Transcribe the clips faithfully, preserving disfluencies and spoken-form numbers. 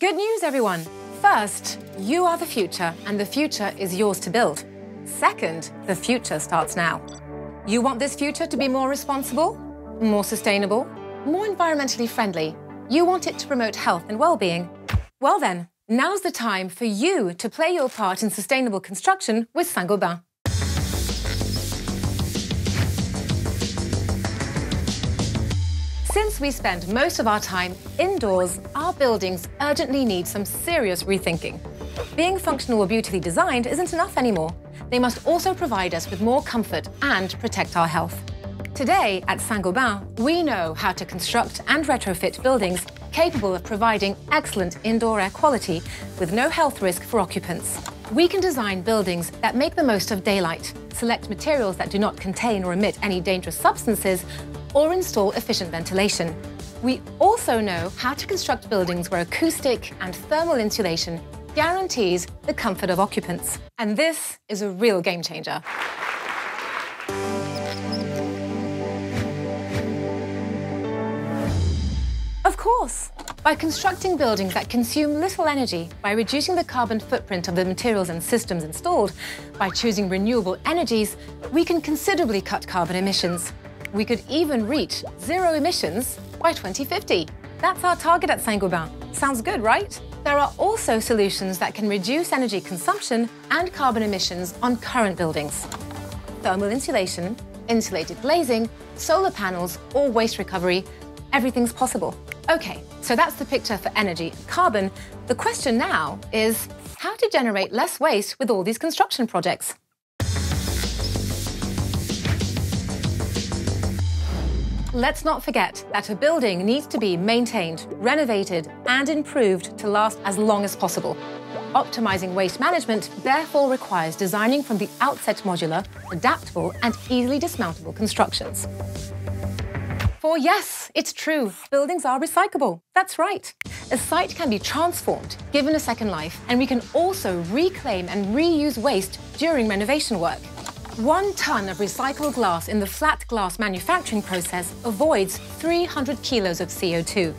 Good news, everyone. First, you are the future, and the future is yours to build. Second, the future starts now. You want this future to be more responsible, more sustainable, more environmentally friendly. You want it to promote health and well-being. Well then, now's the time for you to play your part in sustainable construction with Saint-Gobain. Since we spend most of our time indoors, our buildings urgently need some serious rethinking. Being functional or beautifully designed isn't enough anymore. They must also provide us with more comfort and protect our health. Today at Saint-Gobain, we know how to construct and retrofit buildings capable of providing excellent indoor air quality with no health risk for occupants. We can design buildings that make the most of daylight, select materials that do not contain or emit any dangerous substances, or install efficient ventilation. We also know how to construct buildings where acoustic and thermal insulation guarantees the comfort of occupants. And this is a real game changer. Of course, by constructing buildings that consume little energy, by reducing the carbon footprint of the materials and systems installed, by choosing renewable energies, we can considerably cut carbon emissions. We could even reach zero emissions by twenty fifty. That's our target at Saint-Gobain. Sounds good, right? There are also solutions that can reduce energy consumption and carbon emissions on current buildings. Thermal insulation, insulated glazing, solar panels, or waste recovery, everything's possible. Okay, so that's the picture for energy and carbon. The question now is how to generate less waste with all these construction projects. Let's not forget that a building needs to be maintained, renovated, and improved to last as long as possible. Optimizing waste management therefore requires designing from the outset modular, adaptable, and easily dismountable constructions. For yes, it's true, buildings are recyclable. That's right. A site can be transformed, given a second life, and we can also reclaim and reuse waste during renovation work. One ton of recycled glass in the flat glass manufacturing process avoids three hundred kilos of C O two.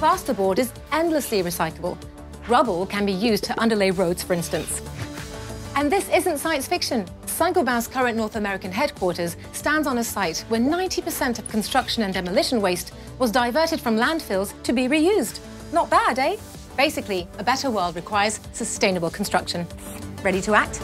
Plasterboard is endlessly recyclable. Rubble can be used to underlay roads, for instance. And this isn't science fiction. Saint-Gobain's current North American headquarters stands on a site where ninety percent of construction and demolition waste was diverted from landfills to be reused. Not bad, eh? Basically, a better world requires sustainable construction. Ready to act?